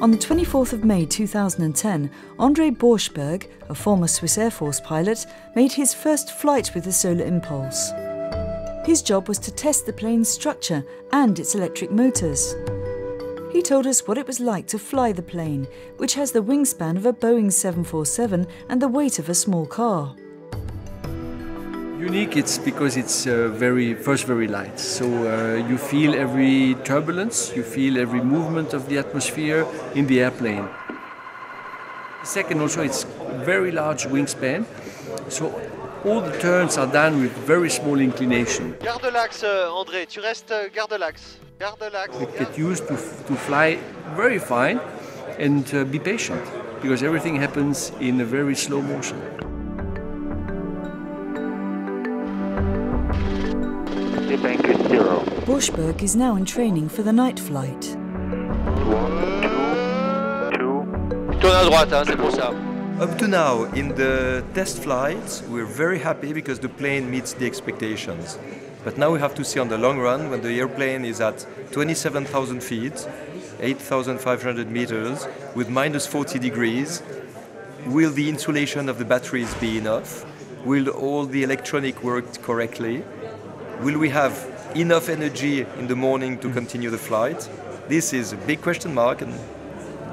On the 24th of May 2010, André Borschberg, a former Swiss Air Force pilot, made his first flight with the Solar Impulse. His job was to test the plane's structure and its electric motors. He told us what it was like to fly the plane, which has the wingspan of a Boeing 747 and the weight of a small car. Unique, it's because it's very light. So you feel every turbulence, you feel every movement of the atmosphere in the airplane. Second, also it's very large wingspan, so all the turns are done with very small inclination. Garde l'axe, André. Tu restes. Garde l'axe. Garde l'axe. You get used to fly very fine, and be patient because everything happens in a very slow motion. Borschberg is now in training for the night flight. Up to now, in the test flights, we're very happy because the plane meets the expectations. But now we have to see on the long run, when the airplane is at 27,000 feet, 8,500 meters, with minus 40 degrees, will the insulation of the batteries be enough? Will all the electronic work correctly? Will we have enough energy in the morning to continue the flight? This is a big question mark, and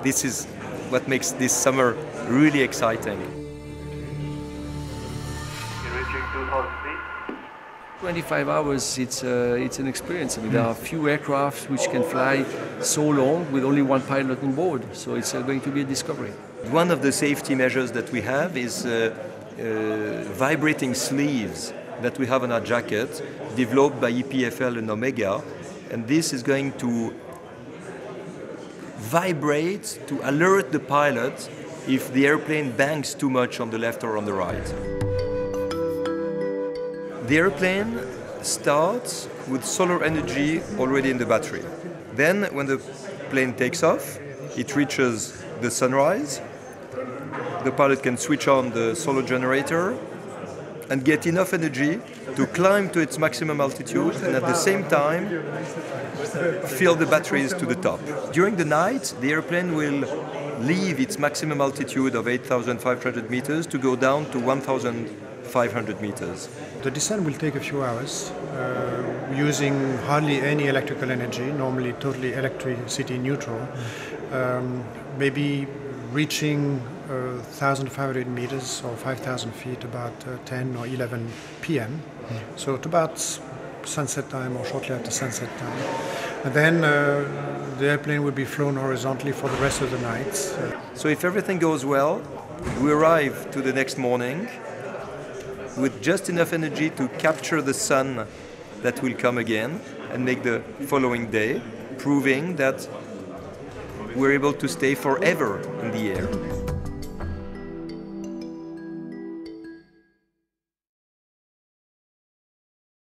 this is what makes this summer really exciting. 25 hours, it's an experience. I mean, there are few aircraft which can fly so long with only one pilot on board, so it's going to be a discovery. One of the safety measures that we have is vibrating sleeves that we have on our jacket, developed by EPFL and Omega, and this is going to vibrate to alert the pilot if the airplane bangs too much on the left or on the right. The airplane starts with solar energy already in the battery. Then when the plane takes off, it reaches the sunrise, the pilot can switch on the solar generator and get enough energy to climb to its maximum altitude and at the same time fill the batteries to the top. During the night, the airplane will leave its maximum altitude of 8,500 meters to go down to 1,500 meters. The descent will take a few hours, using hardly any electrical energy, normally totally electricity neutral, maybe reaching 1,500 meters or 5,000 feet about 10 or 11 p.m. So at about sunset time or shortly after sunset time. And then the airplane will be flown horizontally for the rest of the night. So if everything goes well, we arrive to the next morning with just enough energy to capture the sun that will come again and make the following day, proving that we're able to stay forever in the air.